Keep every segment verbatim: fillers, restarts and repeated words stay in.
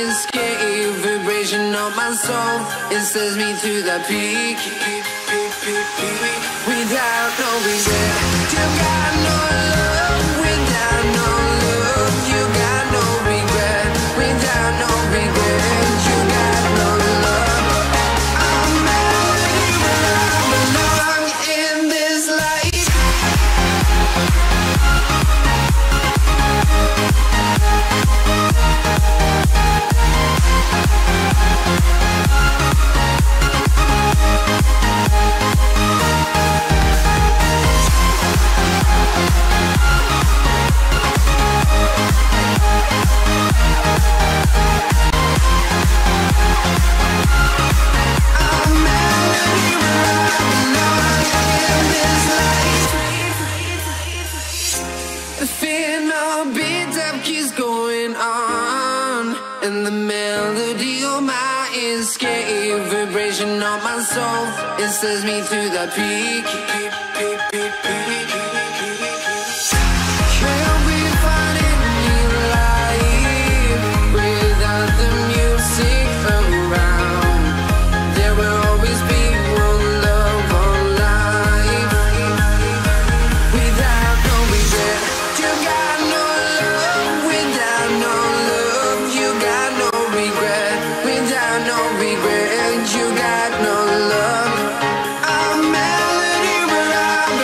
insane vibration of my soul. It sends me to the peak, peak, peak, peak, peak. Without no regret, you got no love. Without no love, you got no regret. Without no regret, you got no love. I'm mad when I belong in this life. The final beat up keeps going on, and the melody of my escape, vibration of my soul, it sends me to the peak, peak, peak, peak, peak, peak. Can't be finding me life without the music around. There will always be one love on life. Without no regret, you got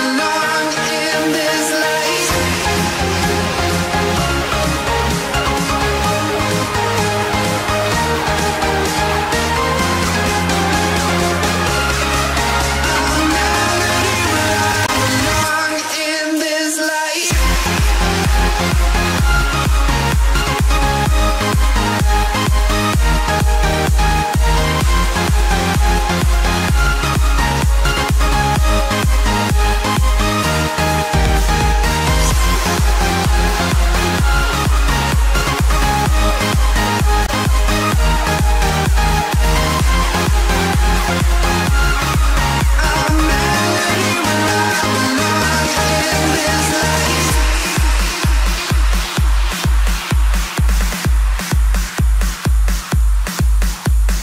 no love.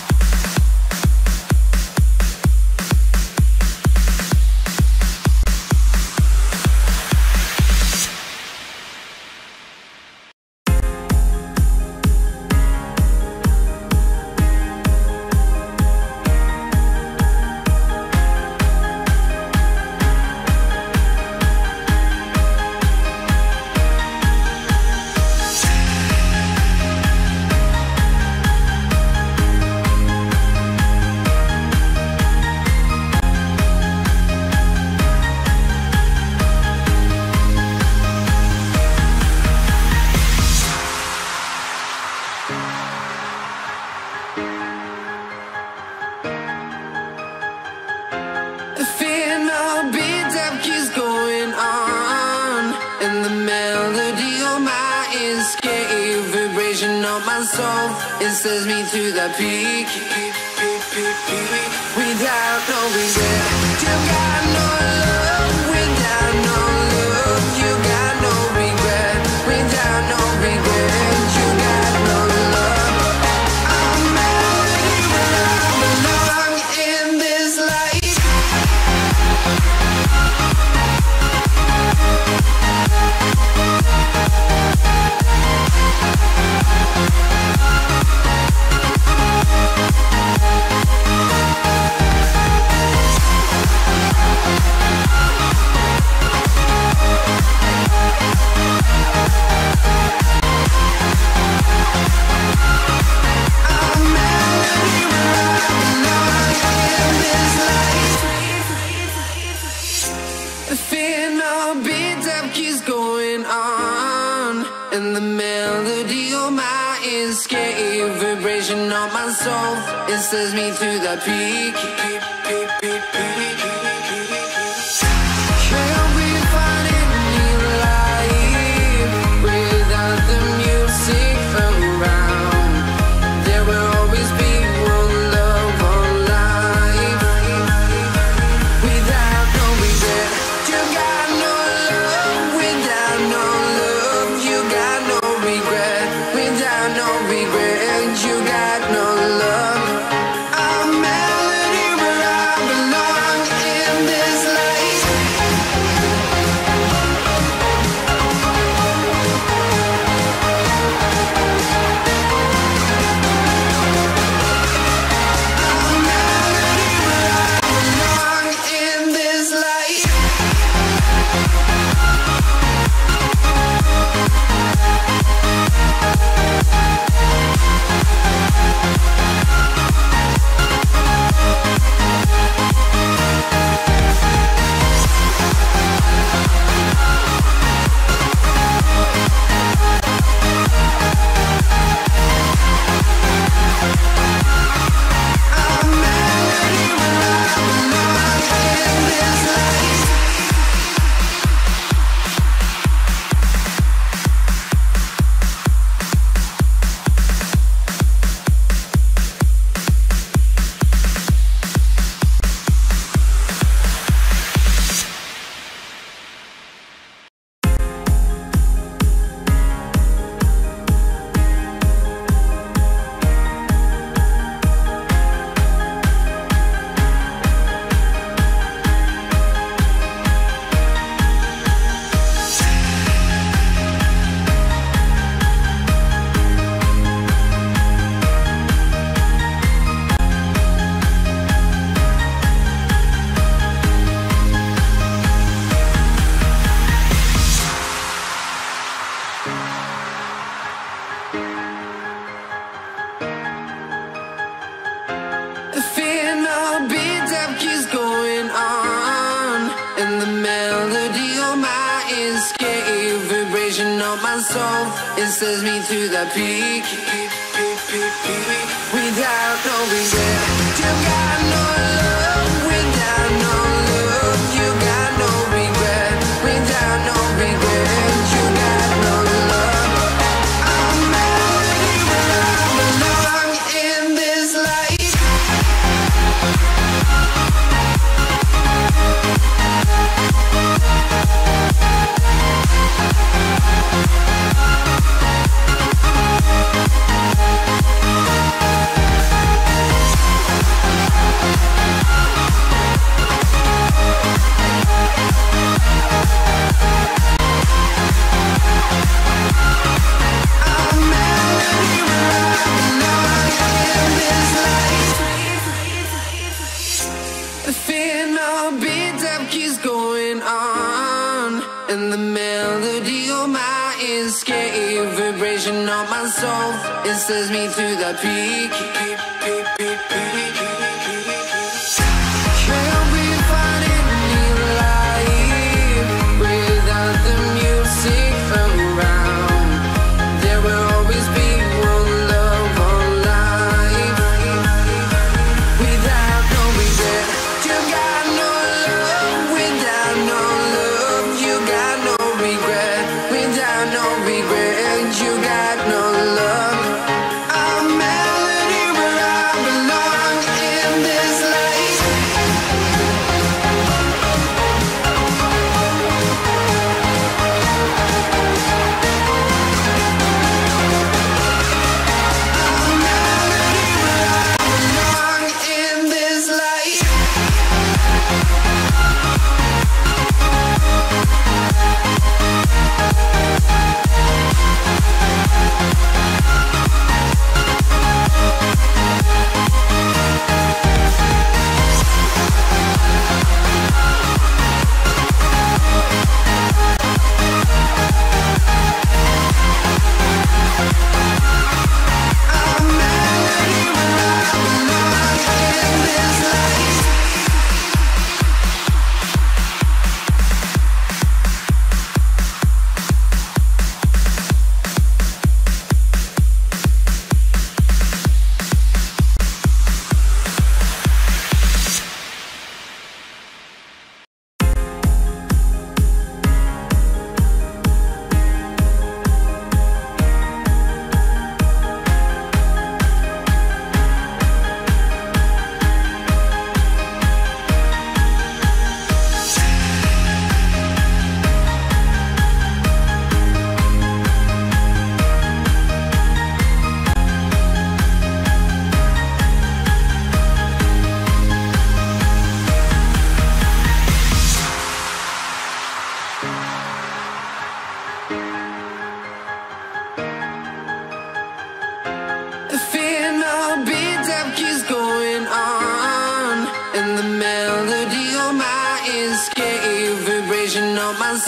Without no love, you got no regret. Without no regret, you got no love. I'm melody where I belong in this life. I'm melody where I belong in this life. I'm melody where I belong in this life. The final beat up keeps going on, and the melody of my escape, vibration of my soul, it sends me to the peak, peak, peak, peak, peak. Without no regret, you got no love. Without no love, you got no regret. Without no regret, you got no love. I'm melody where I belong in this life. I'm melody where I belong in this life. The final beat up keeps going on, and the melody of my escape, vibration of my soul, it sends me to the peak, peak, peak, peak, peak, peak. Can't be finding me life without the music around. There will always be one love on life. Without no regret, you got no love. Without no love, you got no regret. Without no regret. Says me to the peak, peak, peak, peak, peak. Without no reason, you got no love. Without no love, you got no regret. Without no regret, you got no love. I'm mad but I belong in this life. It sends me to the peak, peak, peak, peak, peak, peak, peak. Can't be finding me alive without the music around. There will always be one love, one life. Without no regret, you got no love. Without no love, you got no regret. Without no regret, you got no love. I'm melody, but I belong in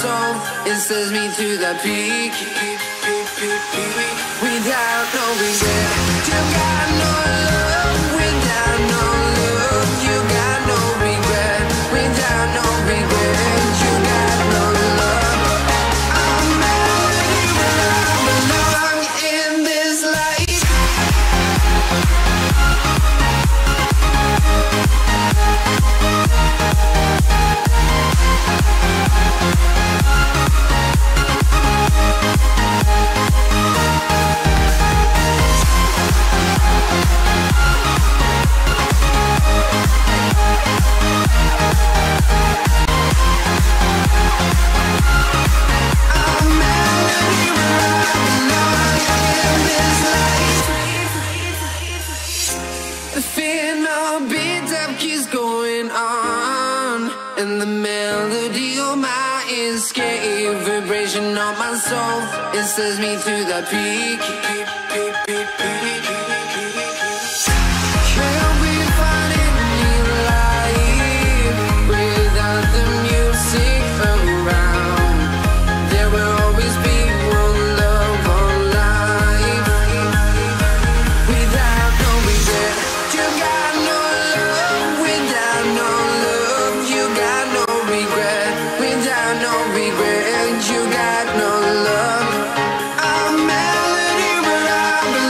soul, it sends me to the peak, peak, peak, peak, peak. Without no regret, you got no love. Without no love, you got no regret. Without no regret, you got no love. I'm mad when I belong in this life. The final beat up keeps going on, and the melody on my escape, vibration on my soul, it sends me to the peak, peak, peak, peak, peak, peak. Can't we find a new life without the music around? There will always be one love, one life. Without no regret, you got no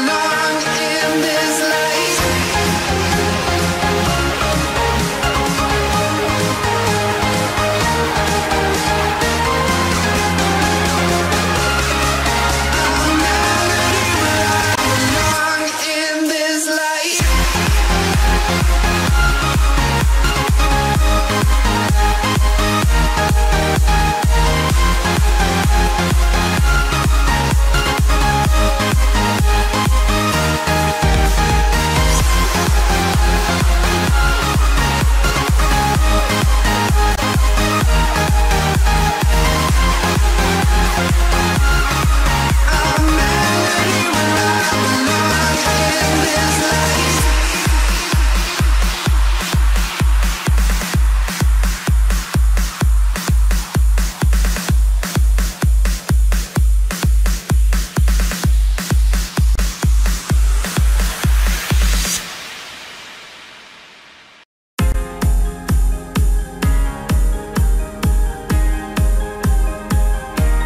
love. Without no love, you got no regret. Without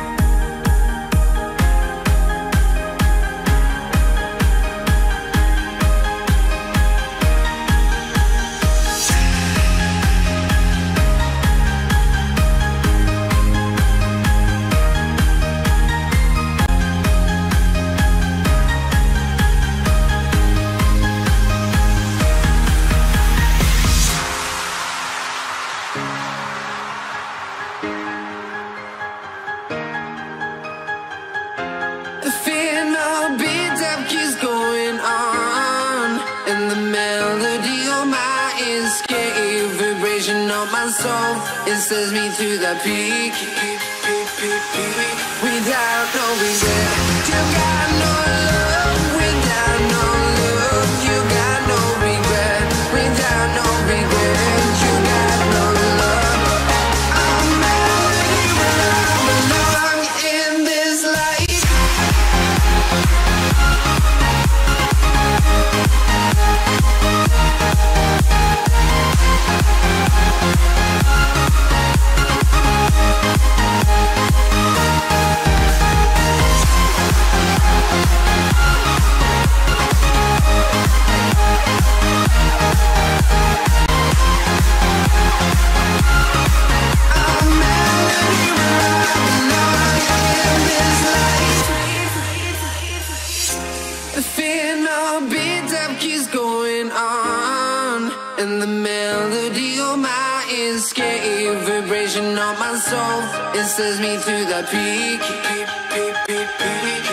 no regret, you got no love. I'm melody where I belong in this life. I'm melody where I belong in this life. I'm melody where I belong in this life. The final beat up keeps going on, and the melody on my escape, vibration on my soul, it sends me to the peak, peak, peak, peak, peak. Without no regret, you got no love. Without no love, you got no regret. Without no regret, you got no love. I'm melody where I belong in this life. I'm melody where I belong in this life. The final beat up keeps going on, and the melody on my escape, vibration on my soul, it sends me to the peak, peak, peak, peak, peak, peak.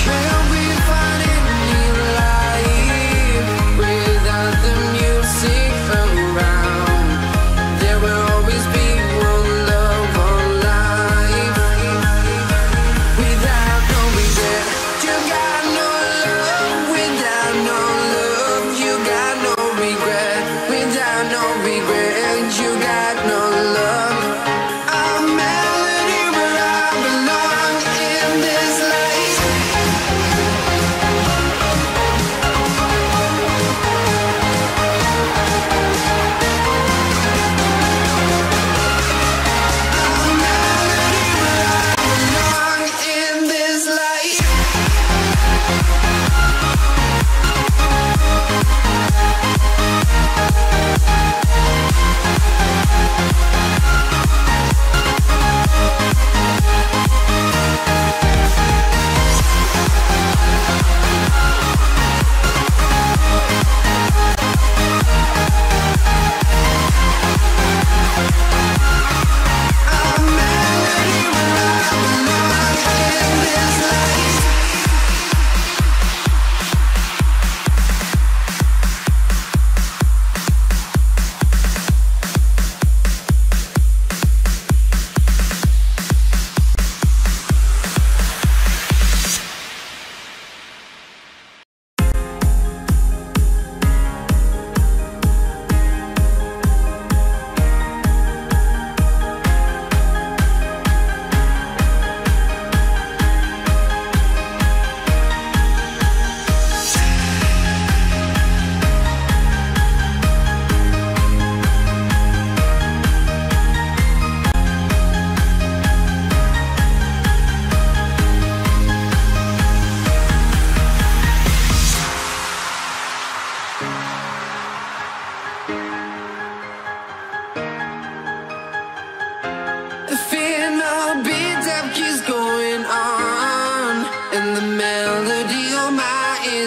Can we find a new life without the music around? There will always be one love, one life. Without no regret, you got no love. Without no love, you got no regret. Without no regret, you got no love.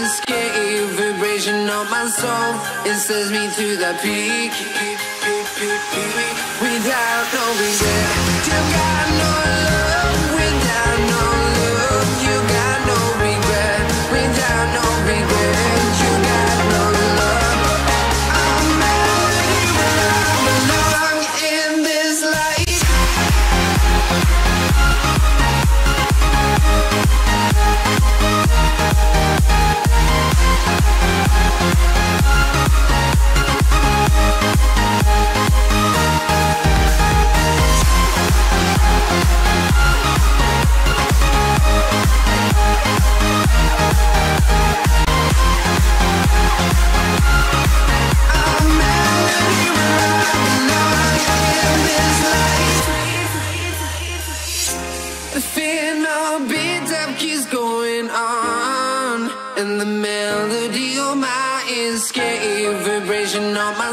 unscathed, vibration of my soul, it sends me to the peak, peak, peak, peak, peak. Without no reason, you got no love. Without no love, you got no regret. Without no regret, you got no love. I'm out where I belong in this life.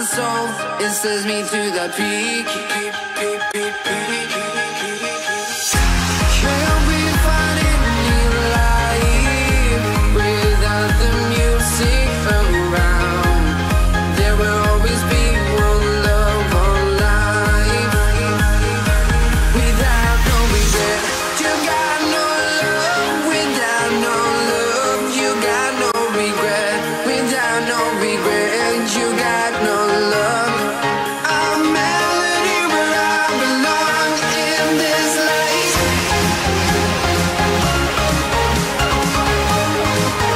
Soul, it sends me to the peak, peak, peak, peak, peak, peak, peak. Can't be finding me alive without the music around. There will always be one love, one life. Without no regret, you got no love. Without no love, you got no regret. Without no regret, you got no love. Soul,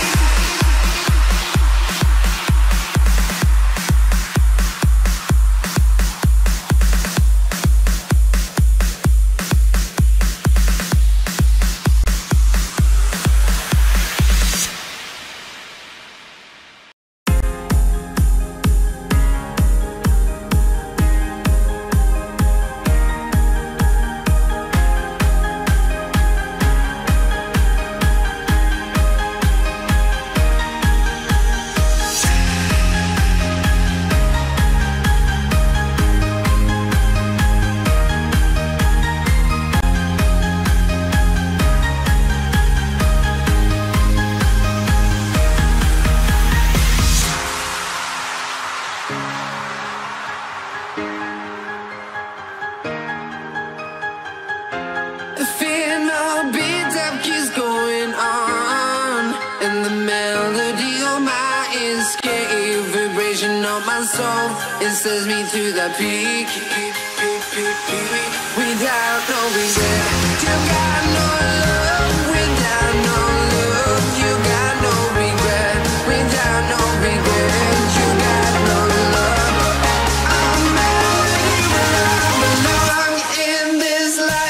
it sends me to the peak, peak, peak, peak, peak. Without no regret, you got no love. Without no love, you got no regret. Without no regret, you got no love. I'm out where I belong in this life.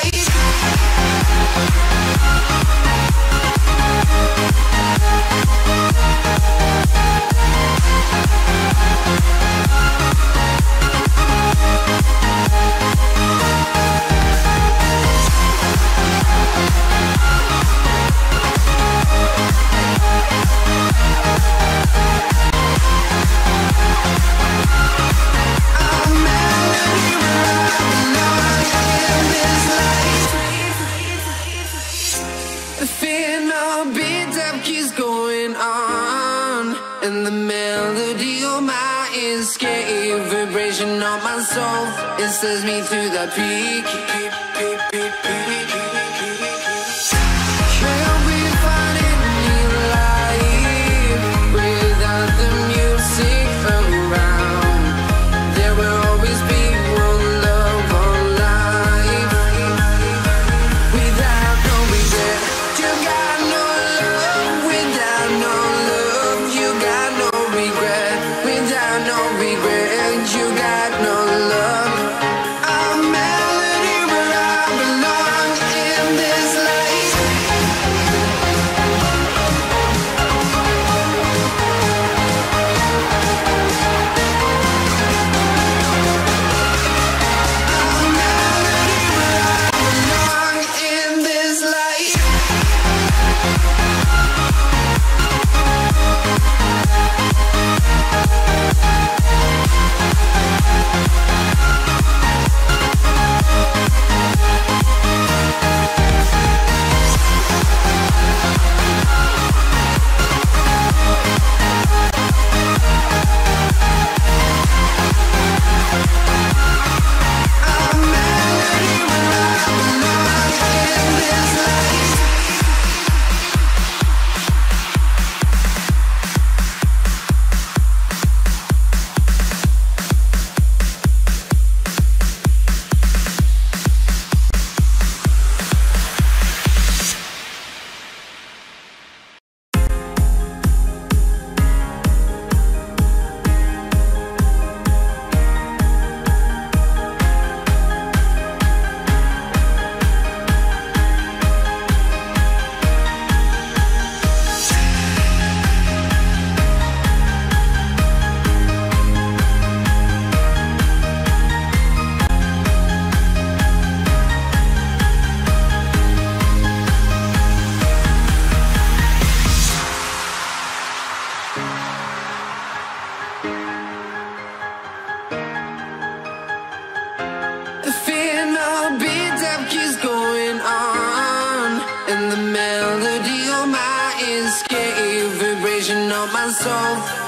It sends me to the peak, peak, peak, peak, peak, peak. Can't be finding me alive without the music around. There will always be one love, one life. Without no regret, you got no love. Without no love, you got no regret. Without no regret, you got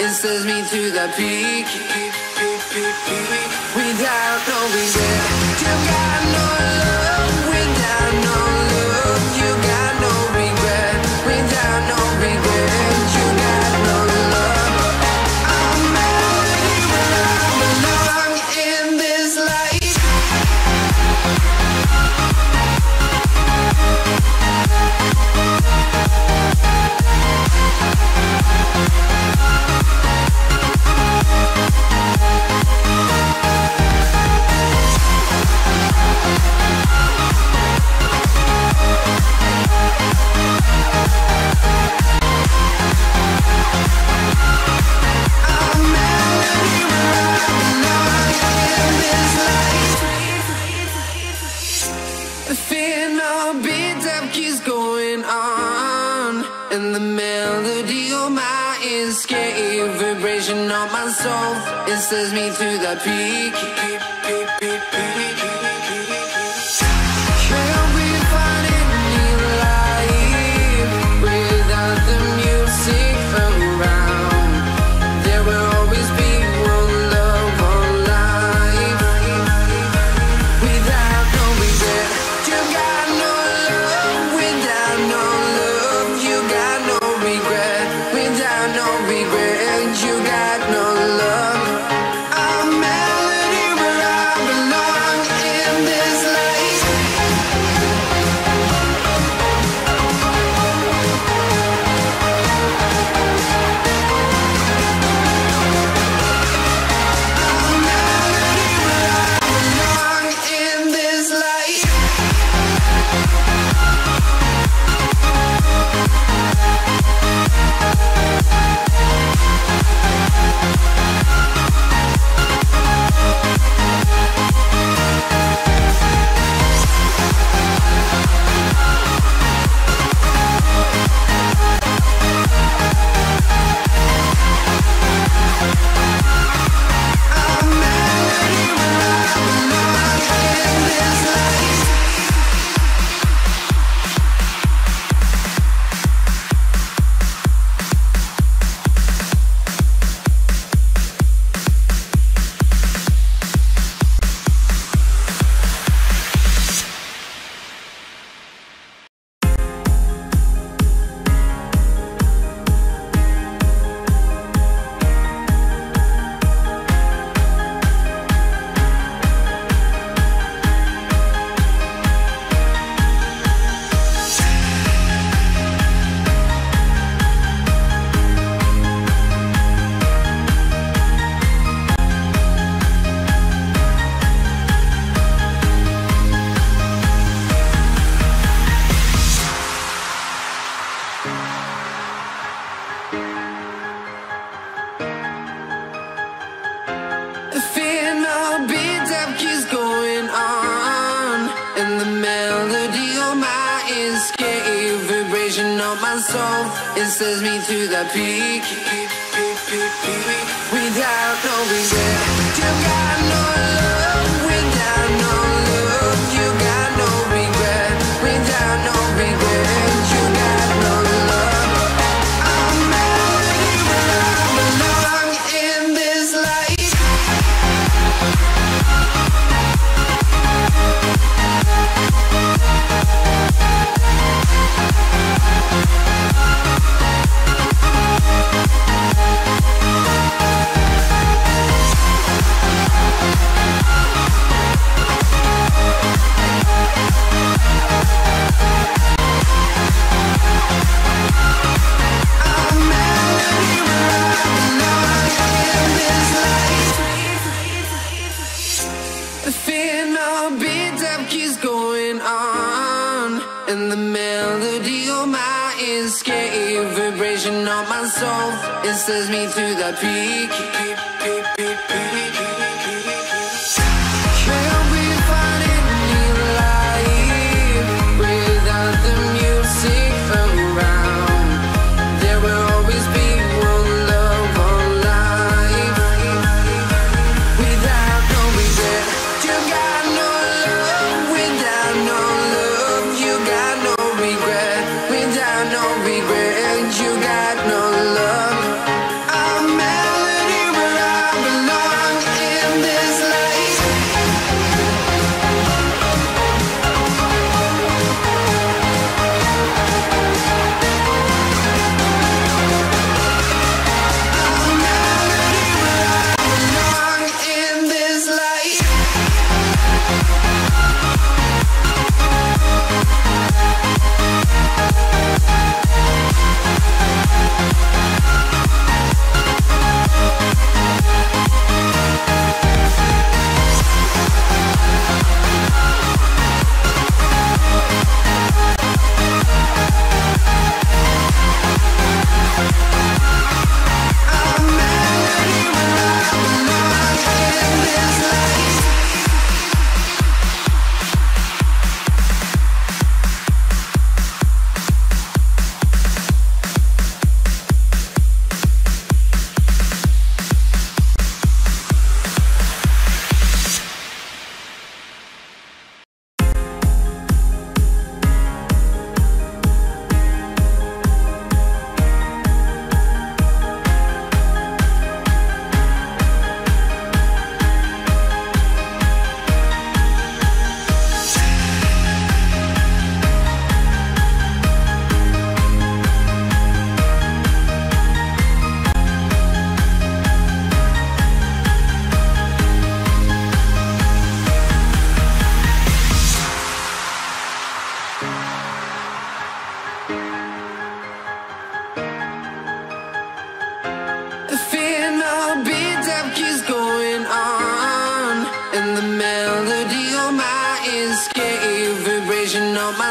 It sends me to the peak, peak, peak, peak, peak. Without no reason, you got no love. Without no love, you got no regret. Without no regret, you got no love. I'm happy when I belong in this life. It sends me to the peak, peak, peak, peak, peak, peak. Can we find any life without the music around? There will always be one love, one life. Without no reason, you got no love. Without no love, you got no regret. Without no regret, you got no love. It sends me to the peak, peak, peak, peak, peak. Without no reason, you got no love. Without no love, you got no regret. Without no regret, you got no love. I'm happy when I belong in this life. On my soul, it sends me to the peak, peak, peak, peak, peak, peak. Can we find any life without the music around? There will always be one love, one life. Without no reason, you got no love. Without no love, you got no regret. Without no regret, you got no love. I'm mad.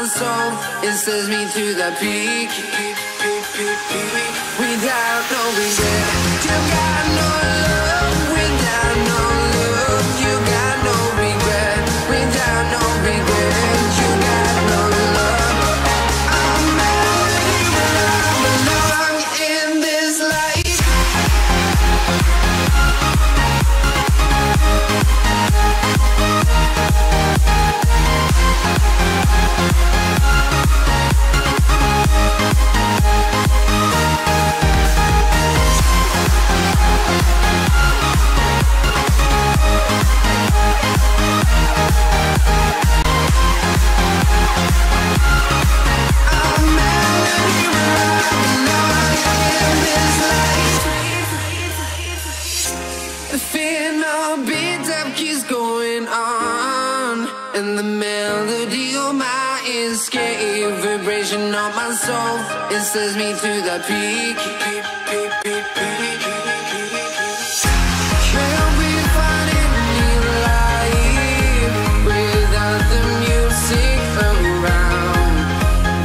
my soul, it sends me to the peak, peak, peak, peak, peak. Without no regret, you got no love. Without no love, you got no regret. Without no regret, you got no love. I'm mad when I belong in this life. The final beat up keeps going on, and the melody on my escape, vibration on my soul, it sends me to the peak, peak, peak, peak, peak, peak. Can't we find a new life without the music around?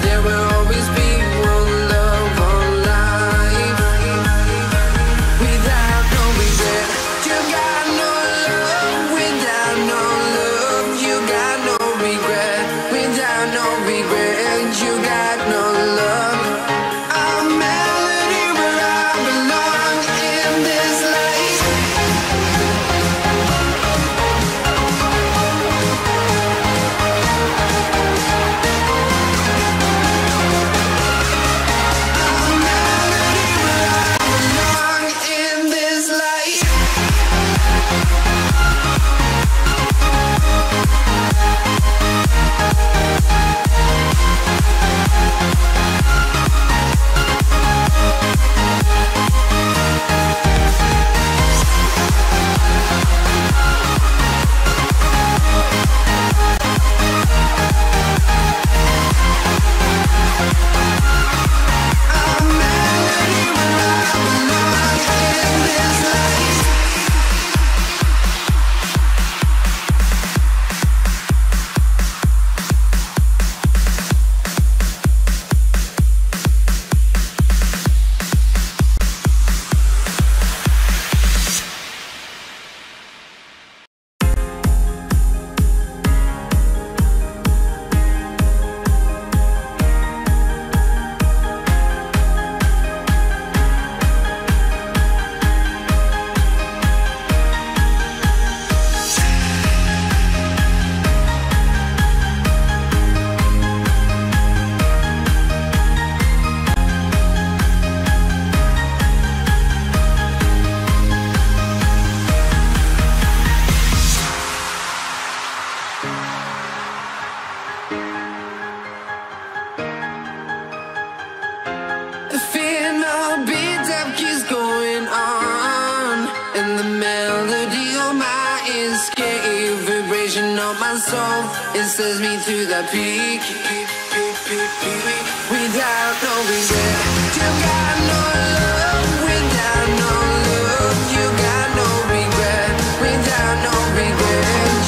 There will always be one love on life. Without no regret, you got no love. Without no love, you got no regret. Without no regret, you got no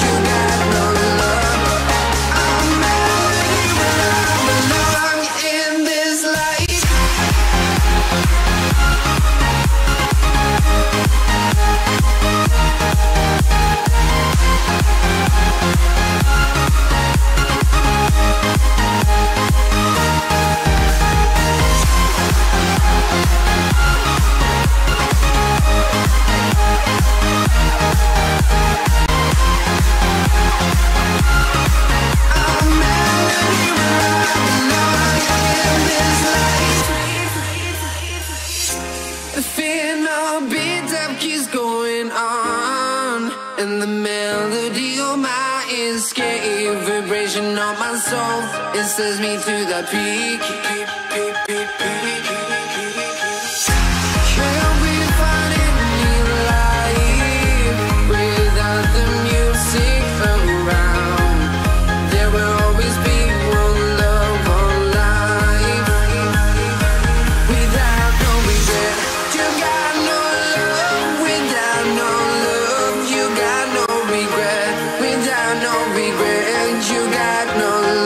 love. I'm melody where I belong in this life. I'm melody where I belong in this life. I'm melody where I belong in this life. The final beat up keeps going on, and the melody on my escape, vibration on my soul, it sends me to the peak, peak, peak, peak, peak. Without no regret, you got no love. Without no love, you got no regret. Without no regret, you got no love. I'm melody where I belong in this life. I'm melody where I belong in this life. The final beat up keeps going on, and the melody on my escape, vibration on my soul, it sends me to the peak, peak, peak, peak, peak, peak. Can we find a new life without the music around? There will always be one love on life. Without no regret, you got no love. Without no love, you got no regret. Without no regret, you got no love.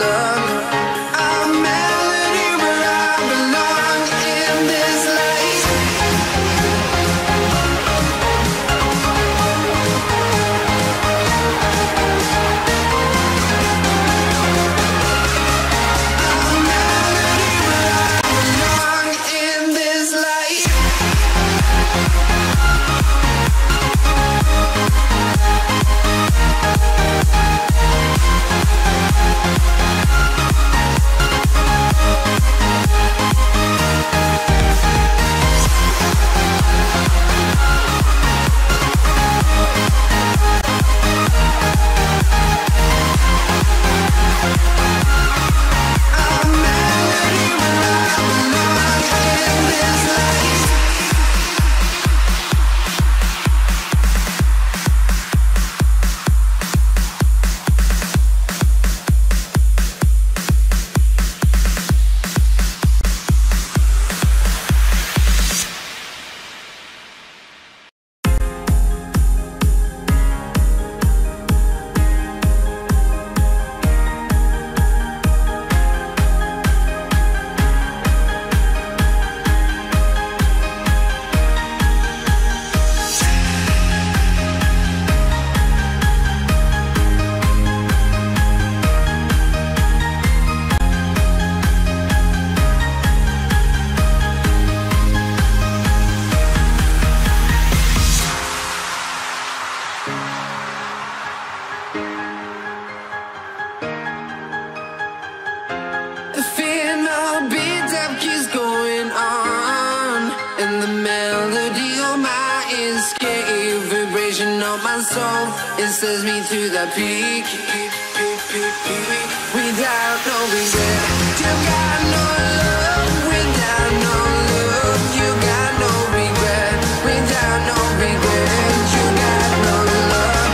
soul, it sends me to the peak, peak, peak, peak, peak. Without no reason, you got no love. Without no love, you got no regret. Without no regret, you got no love.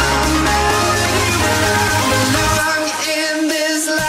I'm out where I belong in this life.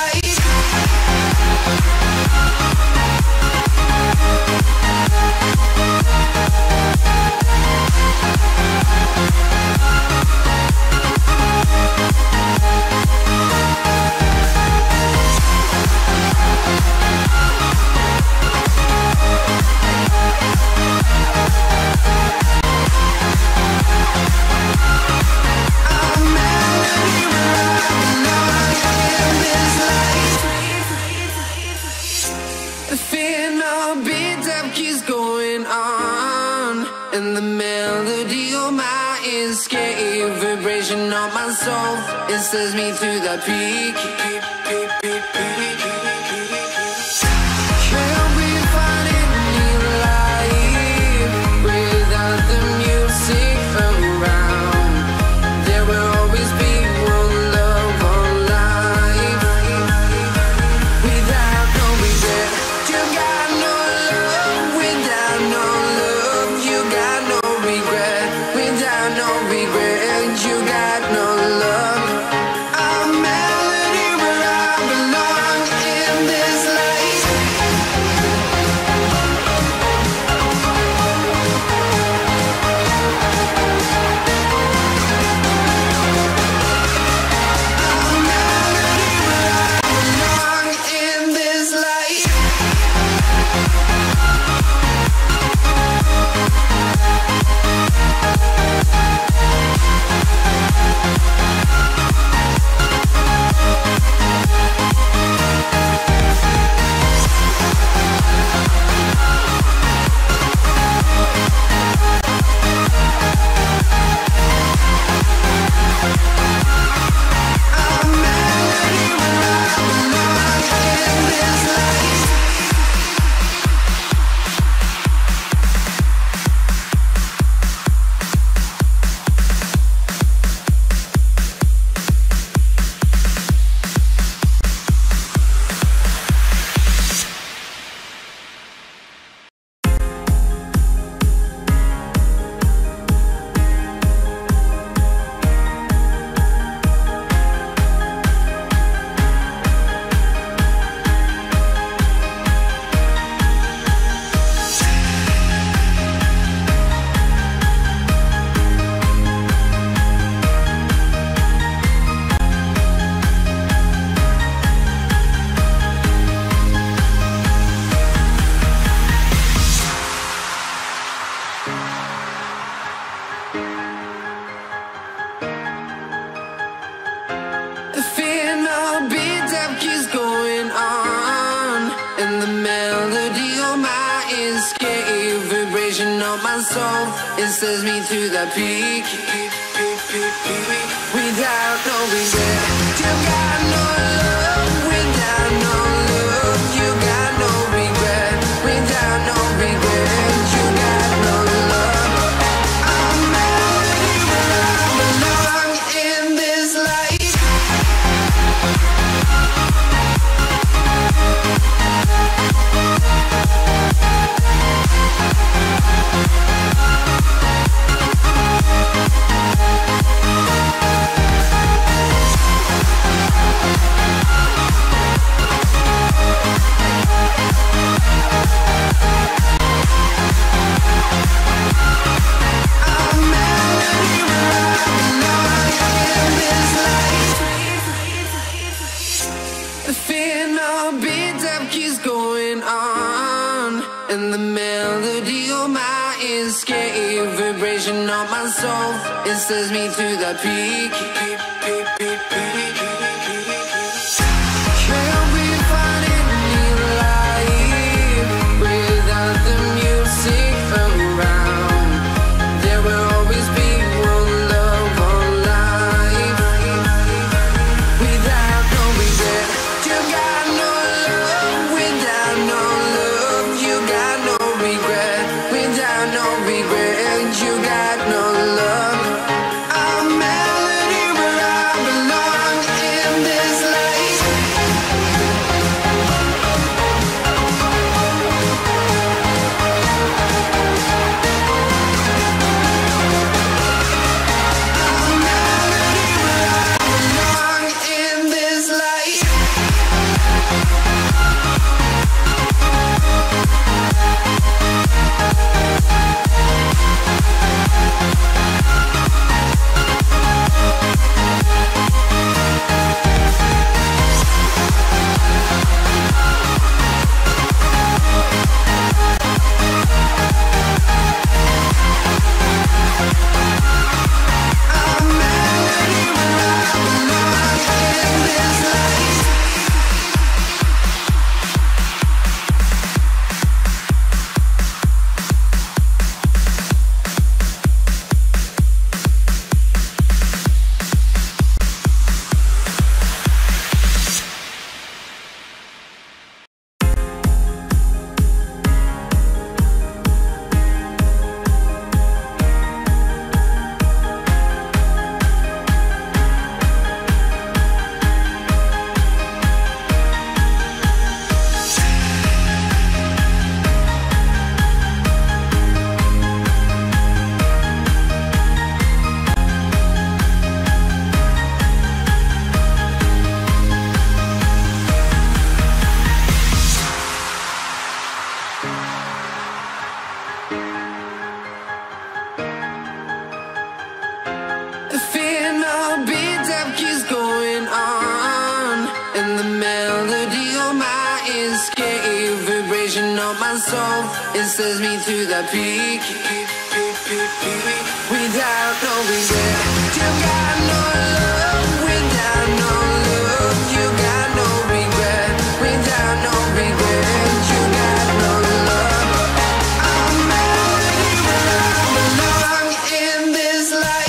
Soul, it sends me to the peak, peak, peak, peak, peak, peak, peak. Can't be finding new life without the music around. There will always be one love, one life. Without no regret, you got no love. Without no love, you got no regret. Without no regret, you got no love. Soul, it sends me to the peak, peak, peak, peak, peak. Without no regret, you got no love. Without no love, you got no regret. Without no regret, you got no love. I'm out where I belong in this life. On my soul, it sends me to the peak, peak, peak, peak, peak, peak, peak. Can't be finding new life without the music around. There will always be one love, one life. Without no regret, you got no love. Without no love, you got no regret. Without no regret, you got no love. It sends me to the peak, peak, peak, peak, peak. Without no reason, you got no love. Without no love, you got no regret. Without no regret, you got no love. I'm already where I belong in this life.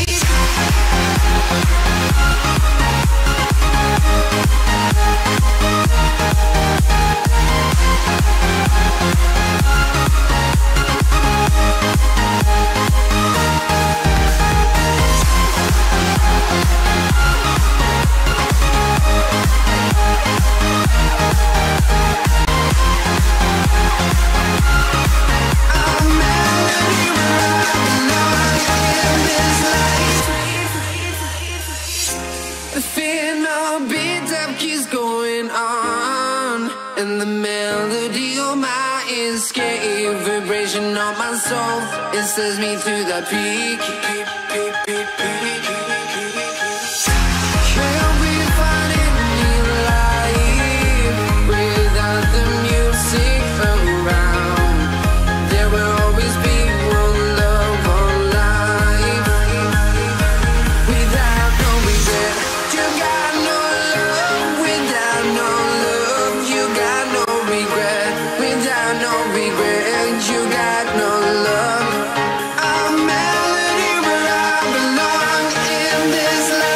The final beat up keeps going on, and the melody on my escape, vibration on my soul. It sends me to the peak, peak, peak, peak, peak, peak. Can we find a new life without the music around? There will always be one love, one life. Without no reason, you got no love. Without no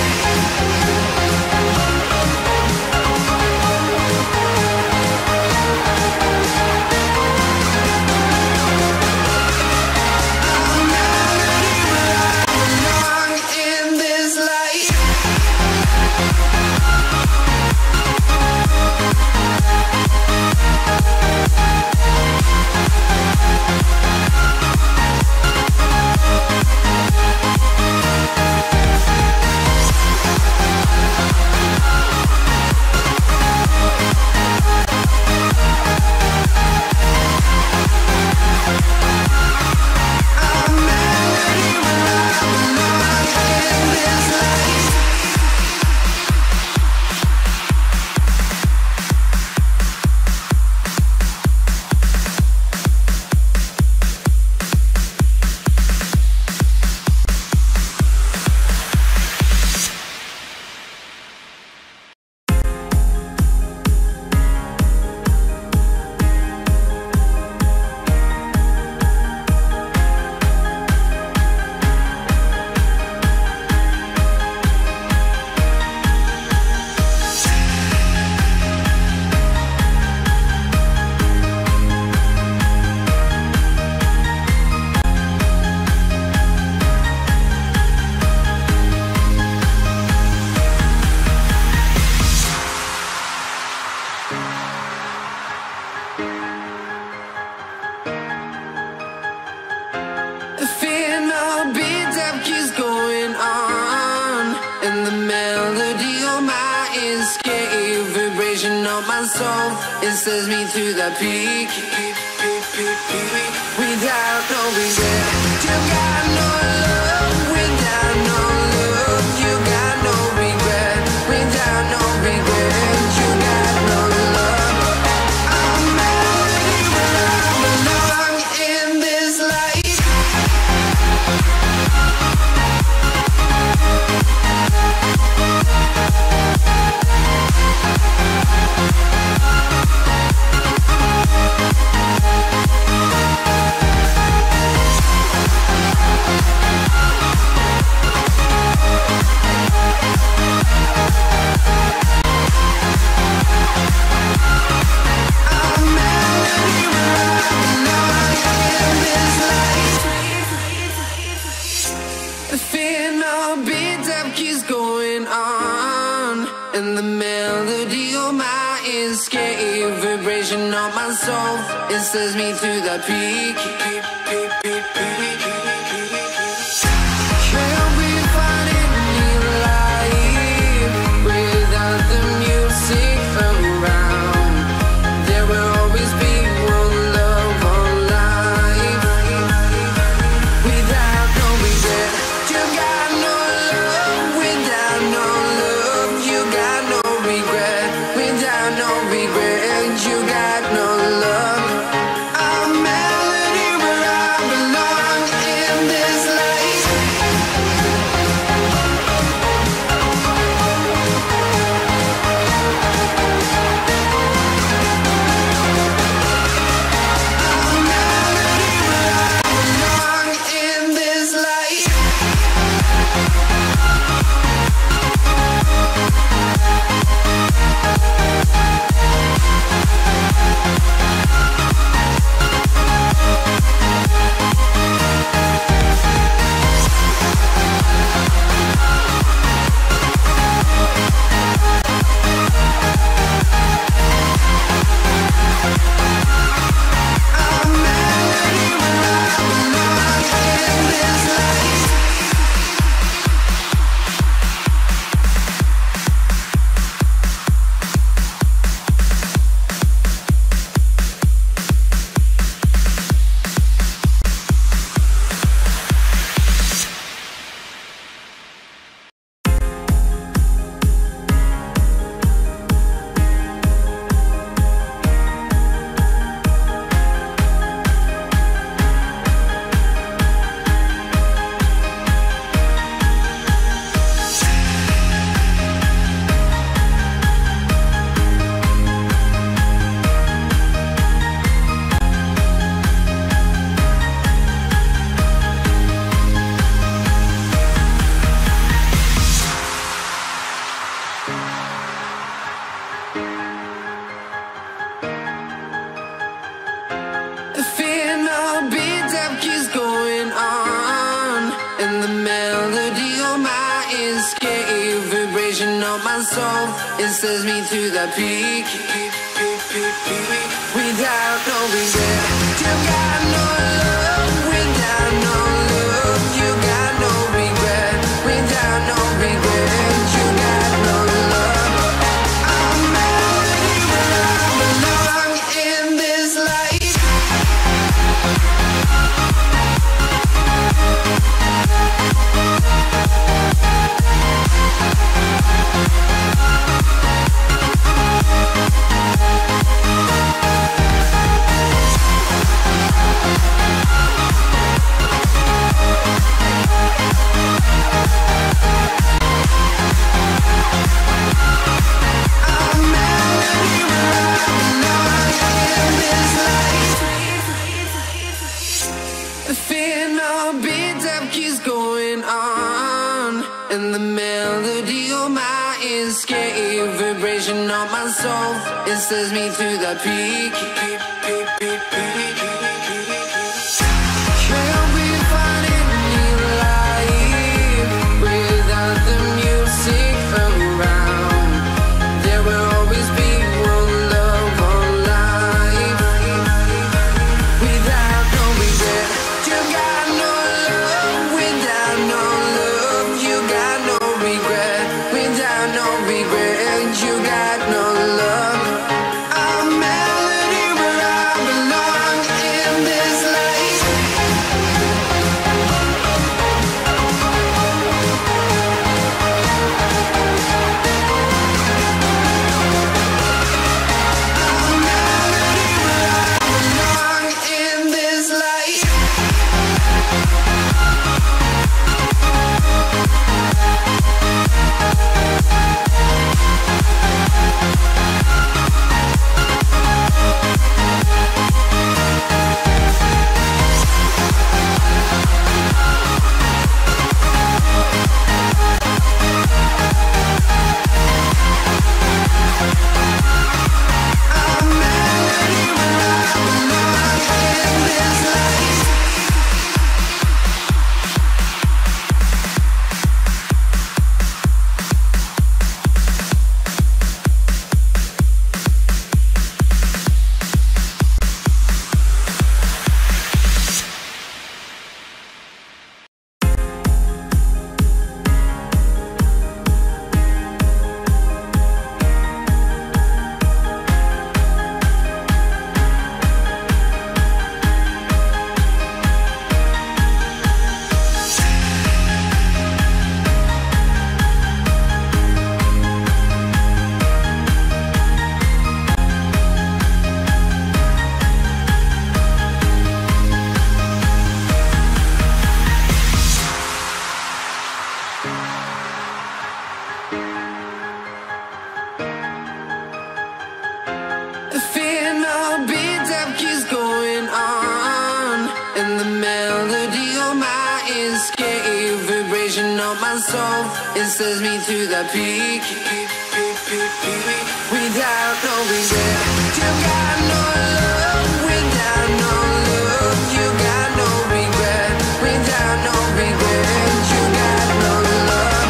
love, you got no regret. Without no regret, you got no love. I'm a melody where I belong in this life. I'm a melody where I belong in this life. It sends me to the peak, peak, peak, peak, peak. Without no reason, you got no love. Without no love, you got no regret. Without no regret, you got no love. I'm already where I belong in this life. The final beat up keeps going on, and the melody on my escape, vibration on my soul. It sends me to the peak, peak, peak, peak, peak, peak. Can we find a new life without the music around? There will always be one love, one life. Without no reason, you got no love. Without no love, you got no regret. Without no regret, you got no love. I'm skin, skin, vibration of my soul. It sends me to the peak, peak, peak, peak, peak. Without no regret, you got no love. Without no love, you got no regret. Without no regret, you got no love. I'm mad when I belong in this life. The final beat up keeps going on, and the melody of my escape, vibration of my soul, it sends me to the peak, peak, peak, peak, peak, peak. Can't we find a new life without the music around? There will always be one love, one life. Without no regret, you got no love. Without no love, you got no regret. Without no regret, you got no love. I'm melody where I belong in this life. I'm melody where I belong in this life. I'm melody where I belong in this life. The final beat up keeps going on, and the melody of my escape, vibration of my soul, it sends me to the peak, peak, peak, peak, peak. Without no regret, you got no love. Without no love, you got no regret. Without no regret, you got no love.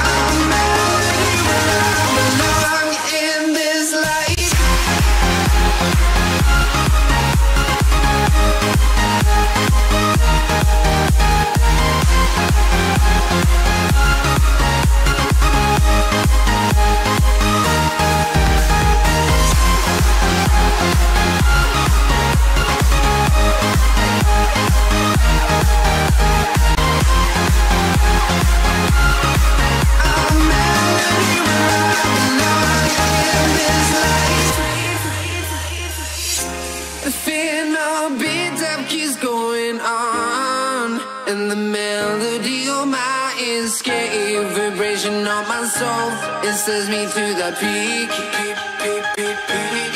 I'm melody where I belong in this life. I'm melody where I belong in this life. The final beat up keeps going on, and the melody of my escape, vibration of my soul, it sends me to the peak, peak, peak, peak, peak.